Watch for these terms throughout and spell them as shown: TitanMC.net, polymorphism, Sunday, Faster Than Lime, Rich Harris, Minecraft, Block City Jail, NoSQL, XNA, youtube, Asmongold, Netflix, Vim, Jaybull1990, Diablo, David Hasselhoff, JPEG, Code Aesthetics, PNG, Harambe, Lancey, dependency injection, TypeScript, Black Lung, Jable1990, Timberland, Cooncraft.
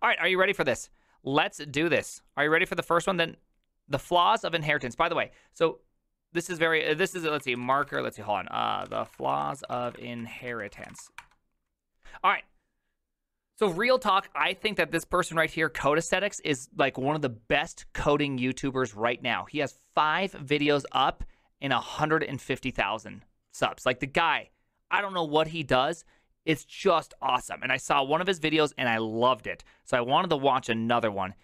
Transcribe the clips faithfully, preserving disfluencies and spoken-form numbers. All right, are you ready for this? Let's do this. Are you ready for the first one? Then the flaws of inheritance. By the way, so this is very, this is, let's see, marker, let's see, hold on. Uh, the flaws of inheritance. All right. So real talk, I think that this person right here, Code Aesthetics, is like one of the best coding YouTubers right now. He has five videos up and one hundred fifty thousand subs. Like the guy, I don't know what he does. It's just awesome. And I saw one of his videos and I loved it. So I wanted to watch another one.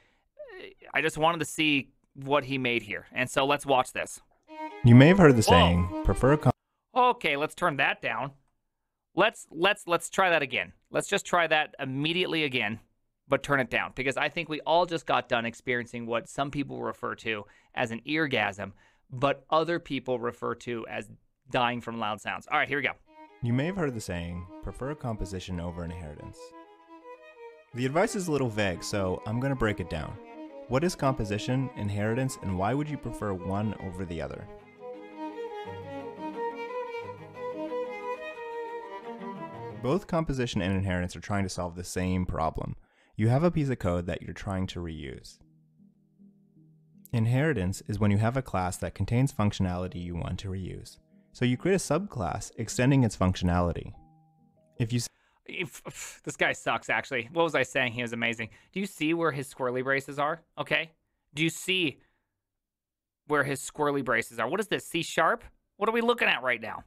I just wanted to see what he made here. And so let's watch this. You may have heard the Whoa. saying, prefer con- Okay, let's turn that down. Let's let's let's try that again. Let's just try that immediately again, but turn it down, because I think we all just got done experiencing what some people refer to as an eargasm, but other people refer to as dying from loud sounds. All right, here we go. You may have heard the saying, prefer composition over inheritance. The advice is a little vague, so I'm going to break it down. What is composition, inheritance, and why would you prefer one over the other? Both composition and inheritance are trying to solve the same problem. You have a piece of code that you're trying to reuse. Inheritance is when you have a class that contains functionality you want to reuse. So you create a subclass extending its functionality. If you if, This guy sucks, actually. What was I saying? He was amazing. Do you see where his squirrely braces are? Okay. Do you see where his squirrely braces are? What is this? C sharp? What are we looking at right now?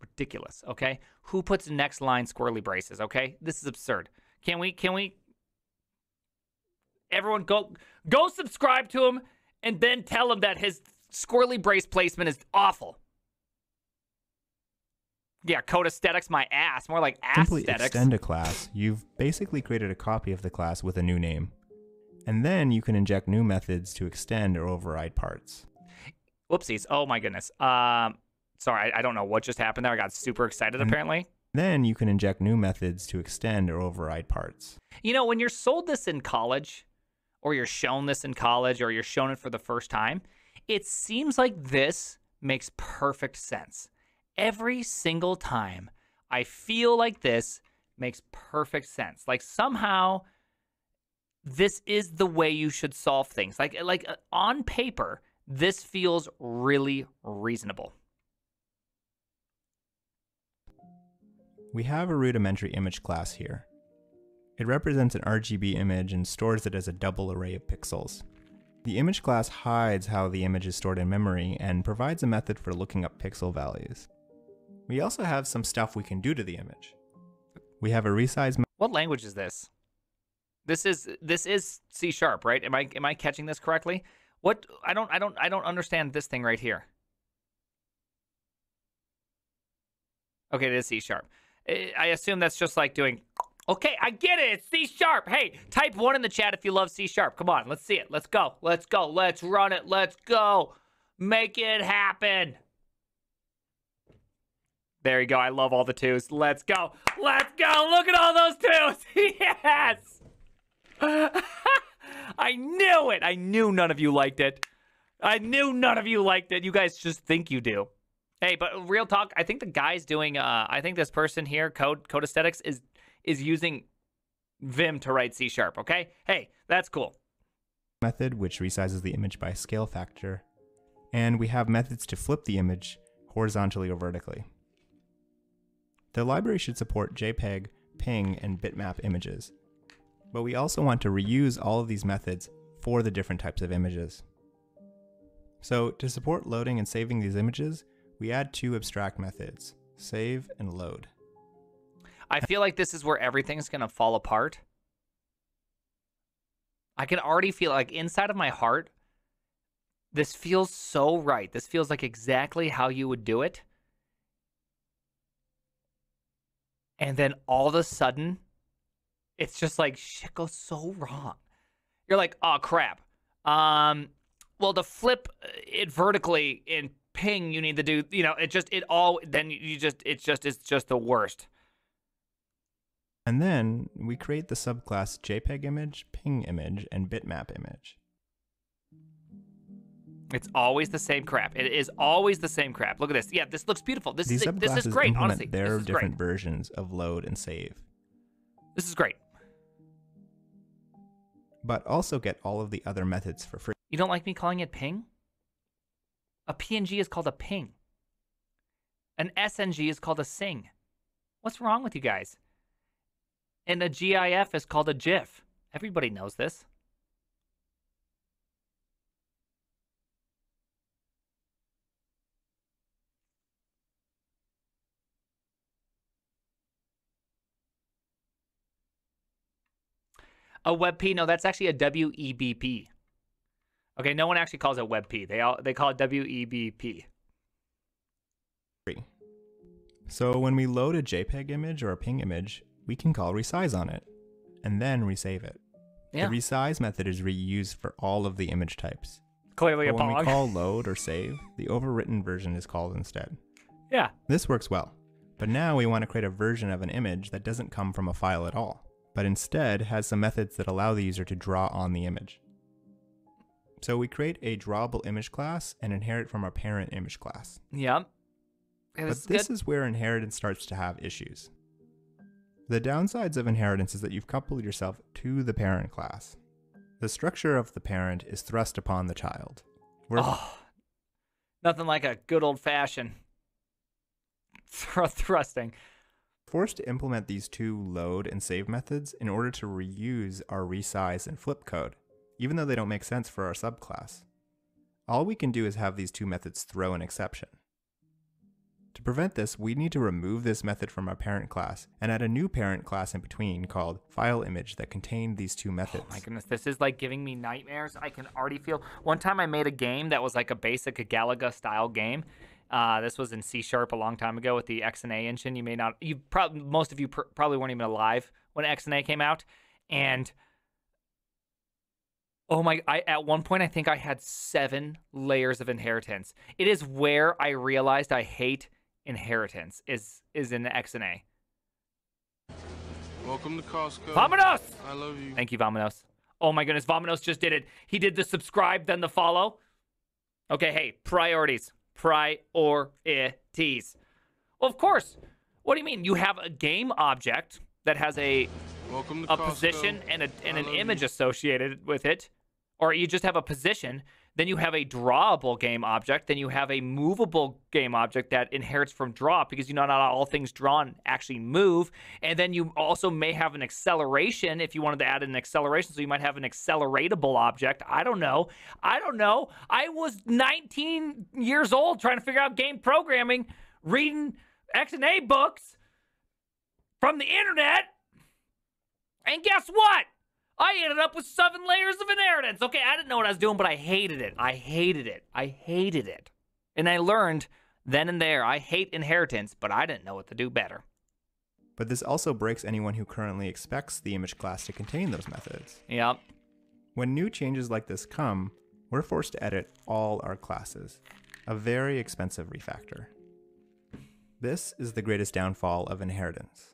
Ridiculous. Okay, who puts next line squirrely braces? Okay, this is absurd. Can we? Can we? Everyone, go go subscribe to him, and then tell him that his squirrely brace placement is awful. Yeah, Code Aesthetics, my ass. More like ass Simply aesthetics. Extend a class. You've basically created a copy of the class with a new name, and then you can inject new methods to extend or override parts. Whoopsies! Oh my goodness. Um. Sorry, I don't know what just happened there. I got super excited, apparently. Then you can inject new methods to extend or override parts. You know, when you're sold this in college, or you're shown this in college, or you're shown it for the first time, it seems like this makes perfect sense. Every single time, I feel like this makes perfect sense. Like somehow, this is the way you should solve things. Like, like on paper, this feels really reasonable. We have a rudimentary image class here. It represents an R G B image and stores it as a double array of pixels. The image class hides how the image is stored in memory and provides a method for looking up pixel values. We also have some stuff we can do to the image. We have a resize. What language is this? This is this is C sharp, right? Am I am I catching this correctly? What I don't I don't I don't understand this thing right here. Okay, it is C sharp. I assume that's just like doing, okay, I get it, it's C sharp. Hey, type one in the chat if you love C sharp. Come on, let's see it, let's go, let's go, let's run it, let's go. Make it happen. There you go, I love all the twos. Let's go, let's go, look at all those twos, yes. I knew it, I knew none of you liked it. I knew none of you liked it, you guys just think you do. Hey, but real talk, I think the guy's doing, uh, I think this person here, Code, Code Aesthetics, is is using Vim to write C sharp, okay? Hey, that's cool. Method, which resizes the image by scale factor. And we have methods to flip the image horizontally or vertically. The library should support JPEG, P N G, and bitmap images. But we also want to reuse all of these methods for the different types of images. So to support loading and saving these images, we add two abstract methods, save and load. I feel like this is where everything's going to fall apart. I can already feel like inside of my heart, this feels so right. This feels like exactly how you would do it. And then all of a sudden, it's just like, shit goes so wrong. You're like, oh, crap. Um, well, to flip it vertically in P N G, you need to do, you know, it just, it all, then you just, it's just, it's just the worst. And then we create the subclass JPEG image, P N G image, and bitmap image. It's always the same crap. It is always the same crap. Look at this. Yeah, this looks beautiful. This These is, this is great, honestly. There are different great. versions of load and save. This is great. but also get all of the other methods for free. You don't like me calling it ping? A P N G is called a ping. An S N G is called a sing. What's wrong with you guys? And a GIF is called a GIF. Everybody knows this. A W E B P? No, that's actually a W E B P. Okay, no one actually calls it W E B P. They all they call it W E B P. So when we load a JPEG image or a ping image, we can call resize on it, and then resave it. Yeah. The resize method is reused for all of the image types. Clearly but a pog. When we call load or save, the overwritten version is called instead. Yeah. This works well, but now we want to create a version of an image that doesn't come from a file at all, but instead has some methods that allow the user to draw on the image. So we create a drawable image class and inherit from our parent image class. Yeah. But this good. is where inheritance starts to have issues. The downsides of inheritance is that you've coupled yourself to the parent class. The structure of the parent is thrust upon the child. We're oh, nothing like a good old-fashioned thr thrusting. Forced to implement these two load and save methods in order to reuse our resize and flip code, even though they don't make sense for our subclass. All we can do is have these two methods throw an exception. To prevent this, we need to remove this method from our parent class and add a new parent class in between called file image that contained these two methods. Oh my goodness, this is like giving me nightmares. I can already feel. One time I made a game that was like a basic a Galaga style game. Uh, this was in C sharp a long time ago with the X N A engine. You may not, you probably, most of you pr probably weren't even alive when X N A came out. And oh my, I, at one point I think I had seven layers of inheritance. It is where I realized I hate inheritance is, is in the X N A. Welcome to Costco. Vominos! I love you. Thank you, Vominos. Oh my goodness, Vominos just did it. He did the subscribe, then the follow. Okay, hey, priorities. Priorities. Well, of course. What do you mean? You have a game object that has a Welcome to a Costco. position and, a, and an image you. associated with it, or you just have a position. Then you have a drawable game object. Then you have a movable game object that inherits from draw, because you know not all things drawn actually move. And then you also may have an acceleration if you wanted to add an acceleration. So you might have an acceleratable object. I don't know. I don't know. I was nineteen years old trying to figure out game programming, reading X N A books from the internet. And guess what? I ended up with seven layers of inheritance. Okay, I didn't know what I was doing, but I hated it. I hated it. I hated it. And I learned then and there, I hate inheritance, but I didn't know what to do better. But this also breaks anyone who currently expects the image class to contain those methods. Yep. When new changes like this come, we're forced to edit all our classes. A very expensive refactor. This is the greatest downfall of inheritance.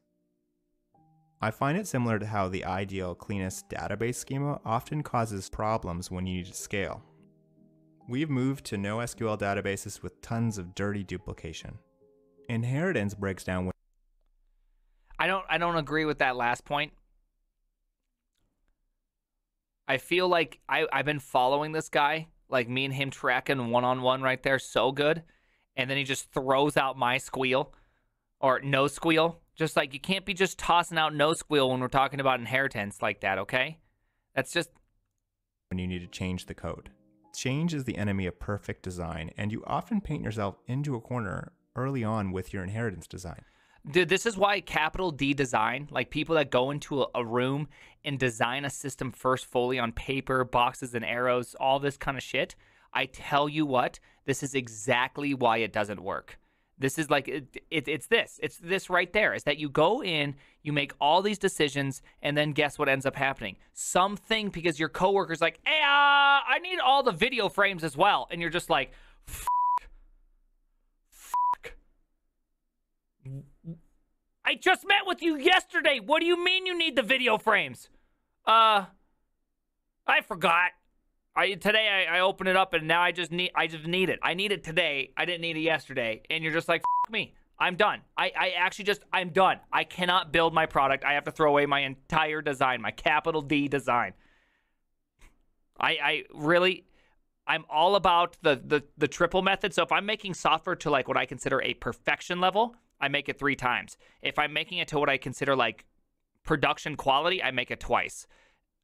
I find it similar to how the ideal cleanest database schema often causes problems when you need to scale. We've moved to no S Q L databases with tons of dirty duplication. Inheritance breaks down when I don't I don't agree with that last point. I feel like I, I've been following this guy, like me and him tracking one-on-one right there so good, and then he just throws out my squeal or no squeal. Just like, you can't be just tossing out no squeal when we're talking about inheritance like that, okay? That's just... when you need to change the code. Change is the enemy of perfect design, and you often paint yourself into a corner early on with your inheritance design. Dude, this is why capital D design, like people that go into a, a room and design a system first fully on paper, boxes and arrows, all this kind of shit. I tell you what, this is exactly why it doesn't work. This is like, it, it, it's this, it's this right there, is that you go in, you make all these decisions, and then guess what ends up happening? Something, because your coworker's like, hey, uh, I need all the video frames as well. And you're just like, fuck, fuck. I just met with you yesterday. What do you mean you need the video frames? Uh, I forgot. I, today I, I open it up and now I just need I just need it. I need it today. I didn't need it yesterday. And you're just like, fuck me. I'm done. I, I actually just, I'm done. I cannot build my product. I have to throw away my entire design, my capital D design. I, I really, I'm all about the, the, the triple method. So if I'm making software to like what I consider a perfection level, I make it three times. If I'm making it to what I consider like production quality, I make it twice.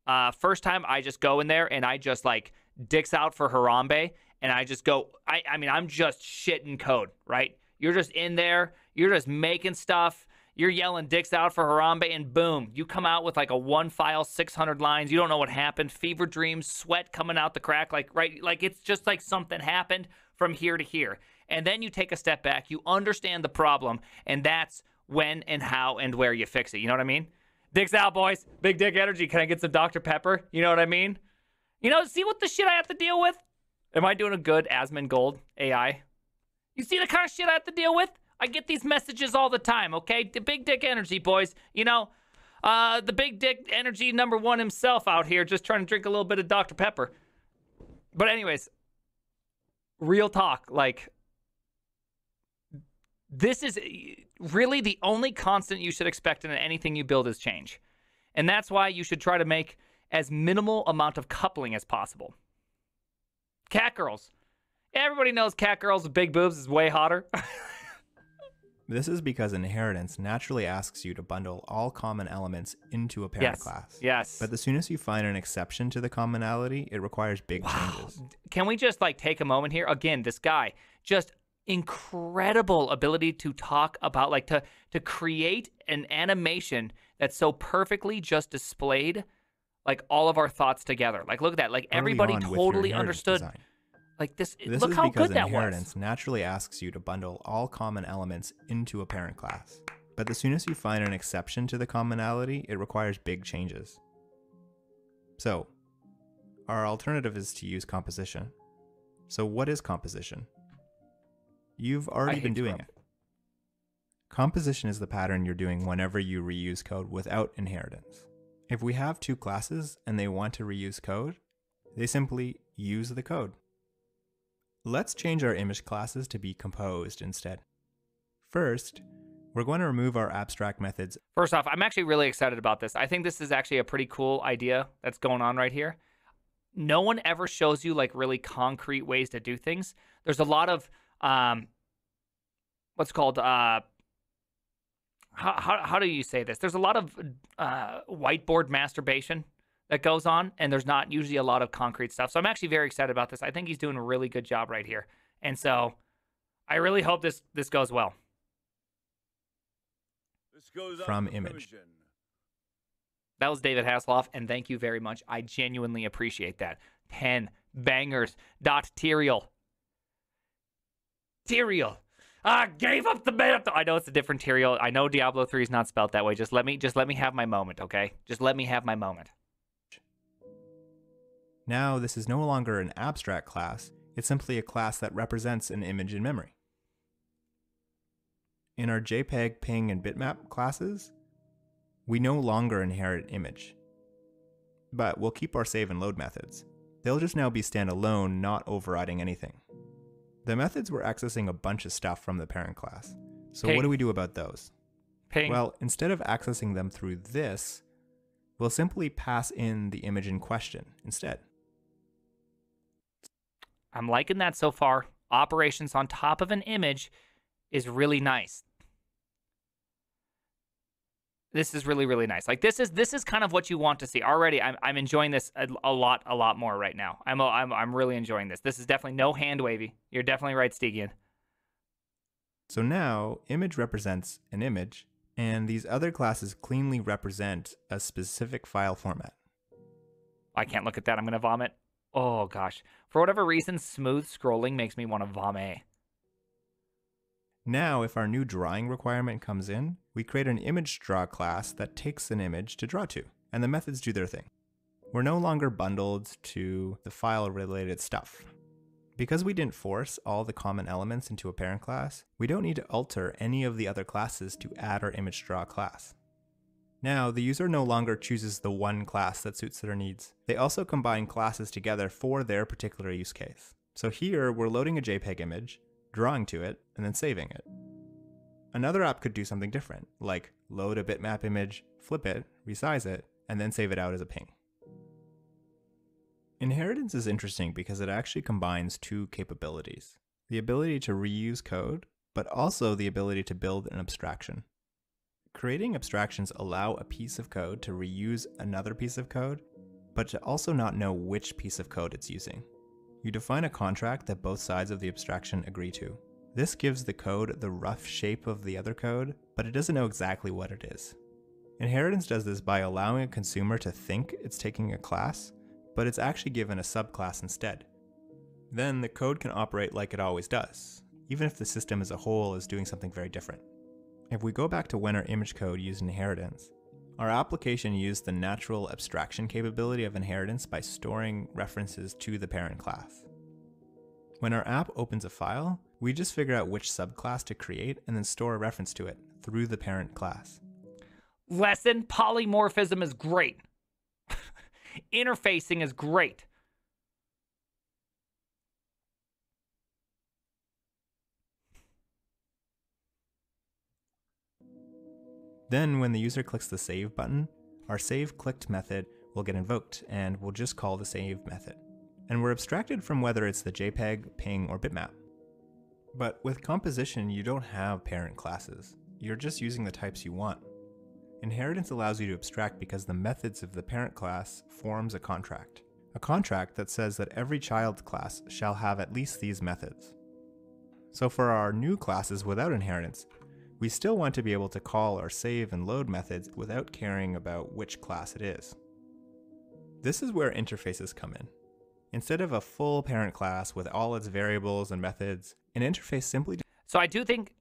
Uh, first time I just go in there and I just like dicks out for Harambe and I just go, I, I mean, I'm just shitting code, right? You're just in there, you're just making stuff. You're yelling dicks out for Harambe and boom, you come out with like a one file, six hundred lines. You don't know what happened. Fever dreams, sweat coming out the crack. Like, right. Like it's just like something happened from here to here. And then you take a step back, you understand the problem, and that's when and how and where you fix it. You know what I mean? Dicks out, boys. Big dick energy. Can I get some Doctor Pepper? You know what I mean? You know, see what the shit I have to deal with? Am I doing a good Asmongold A I? You see the kind of shit I have to deal with? I get these messages all the time, okay? The big dick energy, boys. You know, uh, the big dick energy number one himself out here just trying to drink a little bit of Doctor Pepper. But anyways, real talk, like, this is really the only constant you should expect in anything you build is change. And that's why you should try to make as minimal amount of coupling as possible. Cat girls. Everybody knows cat girls with big boobs is way hotter. This is because inheritance naturally asks you to bundle all common elements into a parent yes. class. Yes. But the soonest you find an exception to the commonality, it requires big wow. changes. Can we just like take a moment here? Again, this guy, just incredible ability to talk about, like to, to create an animation that's so perfectly just displayed, like all of our thoughts together. Like, look at that. Like early everybody totally understood. Design. Like this, this look how good that was. This is because inheritance naturally asks you to bundle all common elements into a parent class. But the soonest you find an exception to the commonality, it requires big changes. So, our alternative is to use composition. So what is composition? You've already been doing it. Composition is the pattern you're doing whenever you reuse code without inheritance. If we have two classes and they want to reuse code, they simply use the code. Let's change our image classes to be composed instead. First, we're going to remove our abstract methods. First off, I'm actually really excited about this. I think this is actually a pretty cool idea that's going on right here. No one ever shows you like really concrete ways to do things. There's a lot of um, what's called, uh, how, how, how do you say this? There's a lot of uh, whiteboard masturbation that goes on, and there's not usually a lot of concrete stuff. So I'm actually very excited about this. I think he's doing a really good job right here. And so I really hope this, this goes well. This goes from image. Vision. That was David Hasselhoff, and thank you very much. I genuinely appreciate that. ten bangers. Dot Terial. Terial. I gave up the meta. I know it's a different Terial. I know Diablo three is not spelled that way. Just let me, just let me have my moment, okay? Just let me have my moment. Now, this is no longer an abstract class, it's simply a class that represents an image in memory. In our JPEG, P N G, and Bitmap classes, we no longer inherit image. But we'll keep our save and load methods. They'll just now be standalone, not overriding anything. The methods were accessing a bunch of stuff from the parent class. So Ping. What do we do about those? Ping. Well, instead of accessing them through this, we'll simply pass in the image in question instead. I'm liking that so far. Operations on top of an image is really nice. This is really, really nice. Like this is this is kind of what you want to see. Already, I'm I'm enjoying this a, a lot, a lot more right now. I'm I'm I'm really enjoying this. This is definitely no hand wavy. You're definitely right, Stegian. So now, image represents an image, and these other classes cleanly represent a specific file format. I can't look at that. I'm gonna vomit. Oh gosh. For whatever reason, smooth scrolling makes me want to vomit. Now, if our new drawing requirement comes in, we create an image draw class that takes an image to draw to, and the methods do their thing. We're no longer bundled to the file related stuff. Because we didn't force all the common elements into a parent class, we don't need to alter any of the other classes to add our image draw class. Now, the user no longer chooses the one class that suits their needs. They also combine classes together for their particular use case. So here, we're loading a JPEG image, drawing to it, and then saving it. Another app could do something different, like load a bitmap image, flip it, resize it, and then save it out as a P N G. Inheritance is interesting because it actually combines two capabilities, the ability to reuse code, but also the ability to build an abstraction. Creating abstractions allow a piece of code to reuse another piece of code, but to also not know which piece of code it's using. You define a contract that both sides of the abstraction agree to. This gives the code the rough shape of the other code, but it doesn't know exactly what it is. Inheritance does this by allowing a consumer to think it's taking a class, but it's actually given a subclass instead. Then the code can operate like it always does, even if the system as a whole is doing something very different. If we go back to when our image code used inheritance, our application used the natural abstraction capability of inheritance by storing references to the parent class. When our app opens a file, we just figure out which subclass to create and then store a reference to it through the parent class. Lesson: polymorphism is great. Interfacing is great. Then when the user clicks the save button, our save clicked method will get invoked and we'll just call the save method. And we're abstracted from whether it's the JPEG, ping, or bitmap. But with composition, you don't have parent classes. You're just using the types you want. Inheritance allows you to abstract because the methods of the parent class forms a contract. A contract that says that every child class shall have at least these methods. So for our new classes without inheritance, we still want to be able to call our save and load methods without caring about which class it is. This is where interfaces come in. Instead of a full parent class with all its variables and methods, an interface simply... So I do think...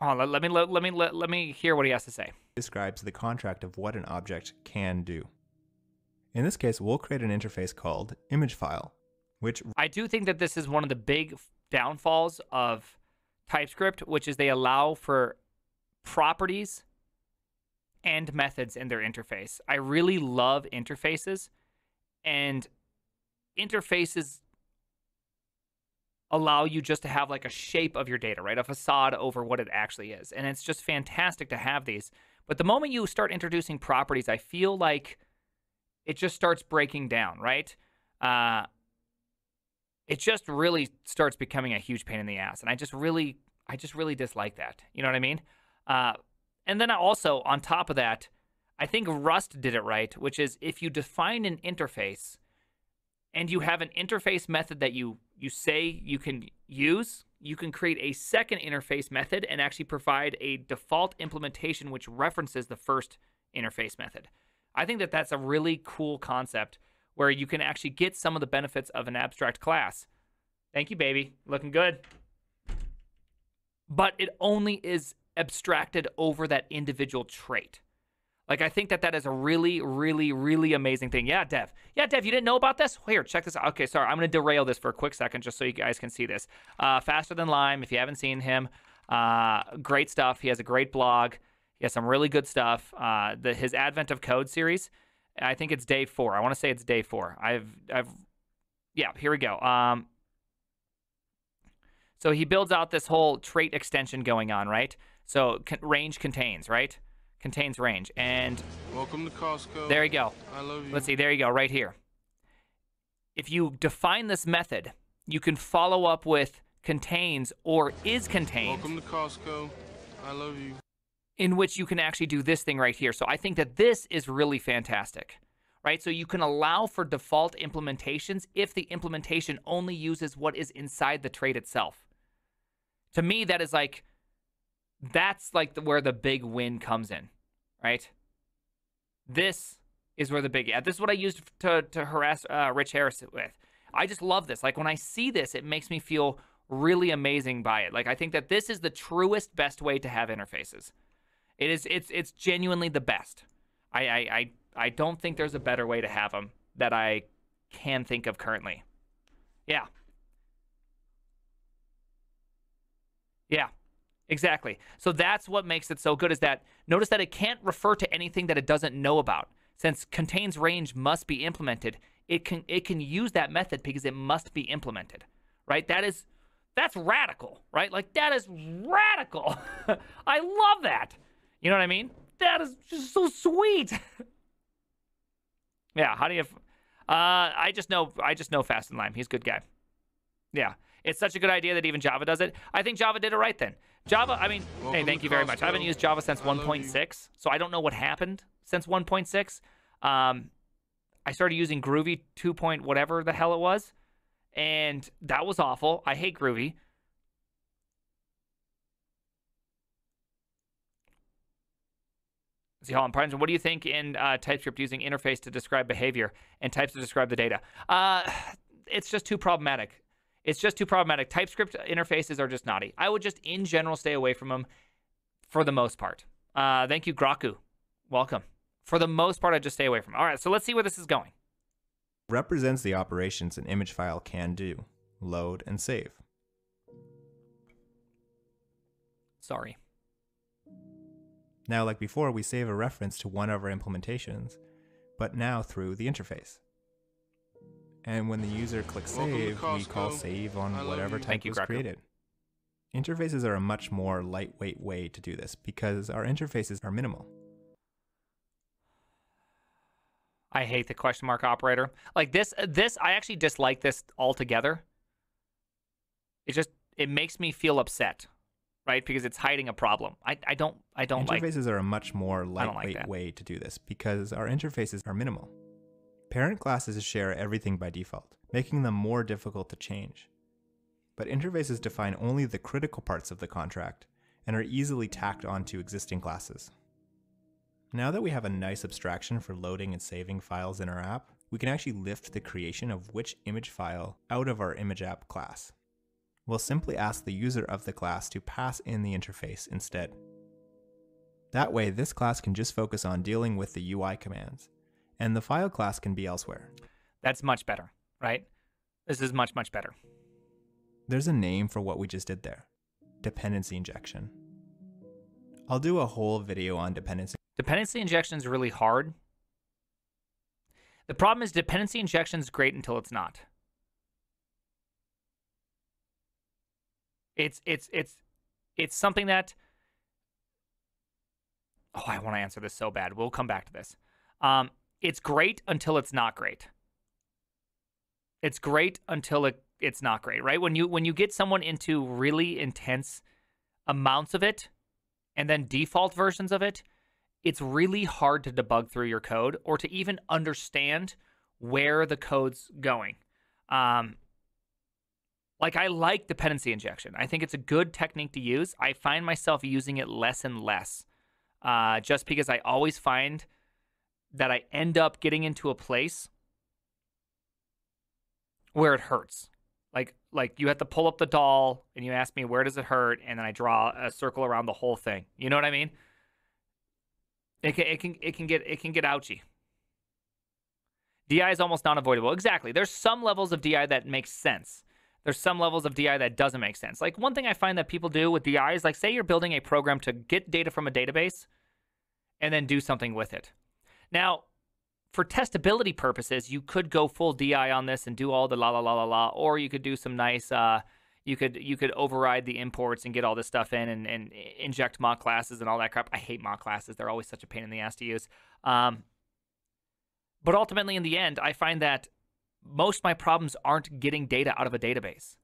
Oh, let me, let, let me, let, let me hear what he has to say. Describes the contract of what an object can do. In this case, we'll create an interface called image file, which I do think that this is one of the big downfalls of TypeScript, which is they allow for properties and methods in their interface. I really love interfaces, and interfaces allow you just to have like a shape of your data, right? A facade over what it actually is. And it's just fantastic to have these. But the moment you start introducing properties, I feel like it just starts breaking down, right? Uh, it just really starts becoming a huge pain in the ass. And I just really, I just really dislike that. You know what I mean? Uh, and then I also, on top of that, I think Rust did it right, which is if you define an interface and you have an interface method that you, you say you can use, you can create a second interface method and actually provide a default implementation which references the first interface method. I think that that's a really cool concept where you can actually get some of the benefits of an abstract class. Thank you, baby. Looking good. But it only is abstracted over that individual trait. Like, I think that that is a really, really, really amazing thing. Yeah, Dev. Yeah, Dev, you didn't know about this? Here, check this out. Okay, sorry, I'm going to derail this for a quick second just so you guys can see this. Uh, Faster Than Lime, if you haven't seen him, uh, great stuff. He has a great blog. He has some really good stuff. Uh, the, his Advent of Code series, I think it's day four. I want to say it's day four. I've, I've, yeah, here we go. Um, so he builds out this whole trait extension going on, right? So con- range contains, right? Contains range, and welcome to Costco. There you go. I love you. Let's see, there you go, right here. If you define this method, you can follow up with contains or is contained. Welcome to Costco. I love you. In which you can actually do this thing right here. So I think that this is really fantastic, right? So you can allow for default implementations if the implementation only uses what is inside the trait itself. To me, that is like, that's like the, where the big win comes in, right? This is where the big, yeah, this is what I used to, to harass uh, Rich Harris with. I just love this. Like when I see this, it makes me feel really amazing by it. Like I think that this is the truest, best way to have interfaces. It is, it's, it's genuinely the best. I, I, I, I don't think there's a better way to have them that I can think of currently. Yeah. Yeah. Exactly. So that's what makes it so good is that notice that it can't refer to anything that it doesn't know about. Since contains range must be implemented, it can it can use that method because it must be implemented, right? That is, that's radical, right? Like that is radical. I love that. You know what I mean? That is just so sweet. Yeah. How do you, Uh, I just know I just know Faster Than Lime. He's a good guy. Yeah. It's such a good idea that even Java does it. I think Java did it right then. Java, I mean, Welcome hey, thank you very much. Costco. I haven't used Java since one point six, so I don't know what happened since one point six. Um, I started using Groovy two point whatever the hell it was, and that was awful. I hate Groovy. See, Holland Prime, what do you think in uh, TypeScript using interface to describe behavior and types to describe the data? Uh, it's just too problematic. It's just too problematic. TypeScript interfaces are just naughty. I would just, in general, stay away from them for the most part. Uh, thank you, Graku. Welcome. For the most part, I just stay away from them. All right, so let's see where this is going. Represents the operations an image file can do. Load and save. Sorry. Now, like before, we save a reference to one of our implementations, but now through the interface. And when the user clicks save, we call save on whatever type was created. Interfaces are a much more lightweight way to do this because our interfaces are minimal. I hate the question mark operator. Like this, this I actually dislike this altogether. It just, it makes me feel upset, right? Because it's hiding a problem. I, I don't, I don't like. Interfaces are a much more lightweight way to do this because our interfaces are minimal. Parent classes share everything by default, making them more difficult to change. But interfaces define only the critical parts of the contract and are easily tacked onto existing classes. Now that we have a nice abstraction for loading and saving files in our app, we can actually lift the creation of which image file out of our image app class. We'll simply ask the user of the class to pass in the interface instead. That way, this class can just focus on dealing with the U I commands, and the file class can be elsewhere. That's much better, right? This is much, much better. There's a name for what we just did there. Dependency injection. I'll do a whole video on dependency. Dependency injection is really hard. The problem is dependency injection is great until it's not. It's, it's, it's, it's something that, oh, I want to answer this so bad. We'll come back to this. Um, It's great until it's not great. It's great until it, it's not great, right? When you when you get someone into really intense amounts of it and then default versions of it, it's really hard to debug through your code or to even understand where the code's going. Um, like I like dependency injection. I think it's a good technique to use. I find myself using it less and less uh, just because I always find that I end up getting into a place where it hurts. Like, like you have to pull up the doll and you ask me, where does it hurt? And then I draw a circle around the whole thing. You know what I mean? It can, it can, it can get, it can get ouchy. D I is almost non-avoidable. Exactly. There's some levels of D I that makes sense. There's some levels of D I that doesn't make sense. Like one thing I find that people do with D I is like, say you're building a program to get data from a database and then do something with it. Now, for testability purposes, you could go full D I on this and do all the la la la la la, or you could do some nice, uh, you could you could override the imports and get all this stuff in and, and inject mock classes and all that crap. I hate mock classes. They're always such a pain in the ass to use. Um, but ultimately, in the end, I find that most of my problems aren't getting data out of a database,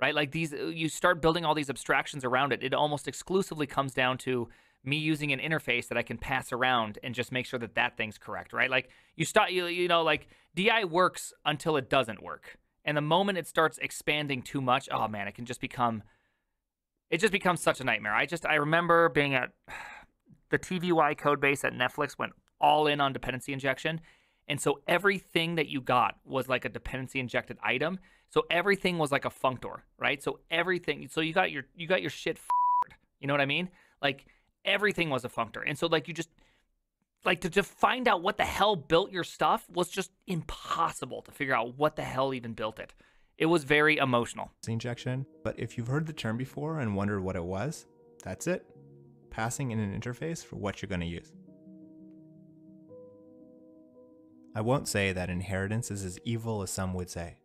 right? Like these, you start building all these abstractions around it. It almost exclusively comes down to me using an interface that I can pass around and just make sure that that thing's correct, right? Like you start, you, you know, like D I works until it doesn't work. And the moment it starts expanding too much, oh man, it can just become, it just becomes such a nightmare. I just, I remember being at the T V Y code base at Netflix went all in on dependency injection. And so everything that you got was like a dependency injected item. So everything was like a functor, right? So everything, so you got your, you got your shit f***ed. You know what I mean? Like, everything was a functor. And so like you just, like to, to find out what the hell built your stuff was just impossible to figure out what the hell even built it. It was very emotional. Injection, but if you've heard the term before and wondered what it was, that's it. Passing in an interface for what you're going to use. I won't say that inheritance is as evil as some would say,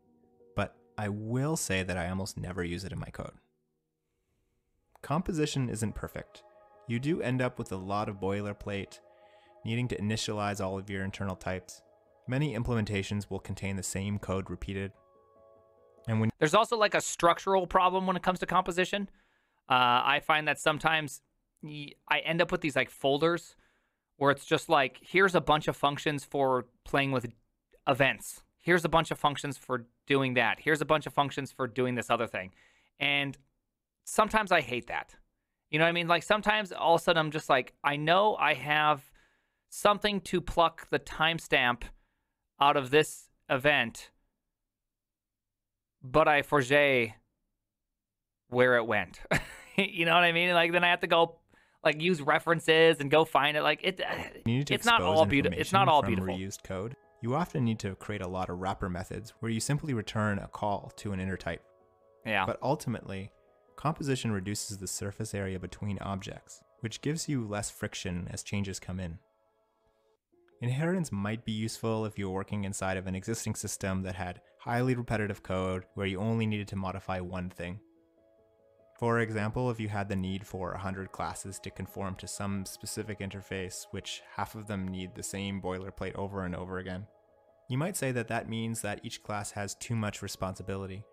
but I will say that I almost never use it in my code. Composition isn't perfect. You do end up with a lot of boilerplate, needing to initialize all of your internal types, Many implementations will contain the same code repeated. And when there's also like a structural problem when it comes to composition. Uh, I find that sometimes I end up with these like folders where it's just like, here's a bunch of functions for playing with events. Here's a bunch of functions for doing that. Here's a bunch of functions for doing this other thing. And sometimes I hate that. You know what I mean? Like sometimes all of a sudden I'm just like, I know I have something to pluck the timestamp out of this event, but I forget where it went. You know what I mean? Like then I have to go like use references and go find it. Like it, you need to it's, not all beautiful. It's not all from beautiful. Reused code. You often need to create a lot of wrapper methods where you simply return a call to an inner type. Yeah. But ultimately, composition reduces the surface area between objects, which gives you less friction as changes come in. Inheritance might be useful if you're working inside of an existing system that had highly repetitive code where you only needed to modify one thing. For example, if you had the need for one hundred classes to conform to some specific interface, which half of them need the same boilerplate over and over again, you might say that that means that each class has too much responsibility.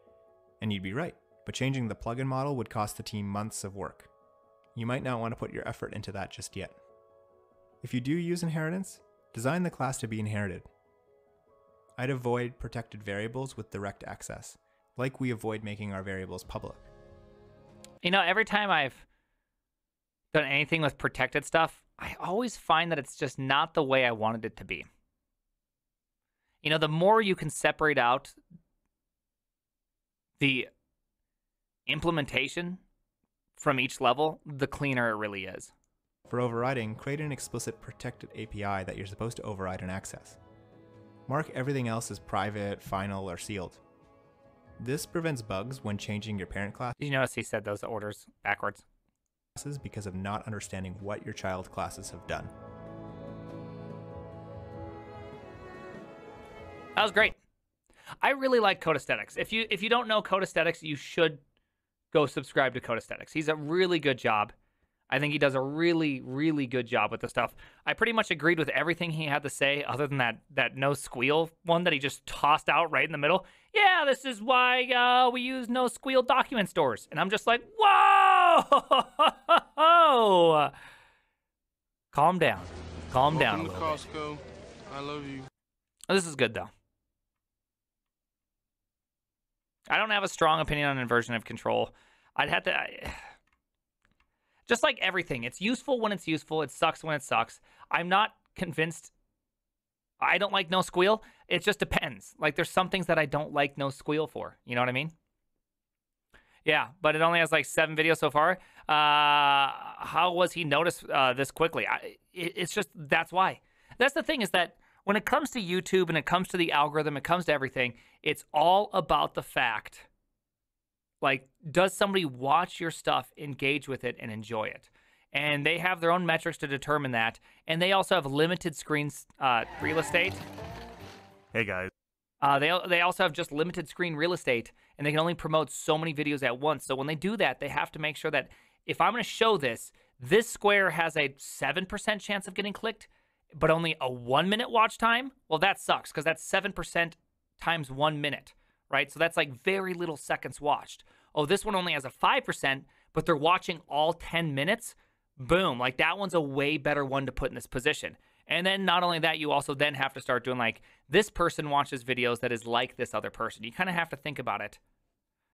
And you'd be right, but changing the plugin model would cost the team months of work. You might not want to put your effort into that just yet. If you do use inheritance, design the class to be inherited. I'd avoid protected variables with direct access, like we avoid making our variables public. You know, every time I've done anything with protected stuff, I always find that it's just not the way I wanted it to be. You know, the more you can separate out the implementation from each level, the cleaner it really is. For overriding, create an explicit protected A P I that you're supposed to override and access. Mark everything else as private, final, or sealed. This prevents bugs when changing your parent class. Did you notice he said those orders backwards? Because of not understanding what your child classes have done. That was great. I really like Code Aesthetics. If you if you don't know Code Aesthetics, you should go subscribe to Code Aesthetics. He's a really good job. I think he does a really, really good job with the stuff. I pretty much agreed with everything he had to say, other than that that no squeal one that he just tossed out right in the middle. Yeah, this is why uh, we use no squeal document stores. And I'm just like, whoa! Calm down. Calm down a little bit. Welcome to Costco. I love you. This is good, though. I don't have a strong opinion on inversion of control. I'd have to... I... Just like everything, it's useful when it's useful. It sucks when it sucks. I'm not convinced. I don't like no squeal. It just depends. Like there's some things that I don't like no squeal for. You know what I mean? Yeah, but it only has like seven videos so far. Uh, how was he noticed uh, this quickly? I, it, it's just, that's why. That's the thing, is that when it comes to YouTube and it comes to the algorithm, it comes to everything, it's all about the fact, like, does somebody watch your stuff, engage with it, and enjoy it? And they have their own metrics to determine that. And they also have limited screen uh, real estate. Hey, guys. Uh, they, they also have just limited screen real estate, and they can only promote so many videos at once. So when they do that, they have to make sure that if I'm going to show this, this square has a seven percent chance of getting clicked, but only a one-minute watch time. Well, that sucks, because that's seven percent times one minute. Right? So that's like very little seconds watched. Oh, this one only has a five percent, but they're watching all ten minutes. Boom. Like that one's a way better one to put in this position. And then not only that, you also then have to start doing like, this person watches videos that is like this other person. You kind of have to think about it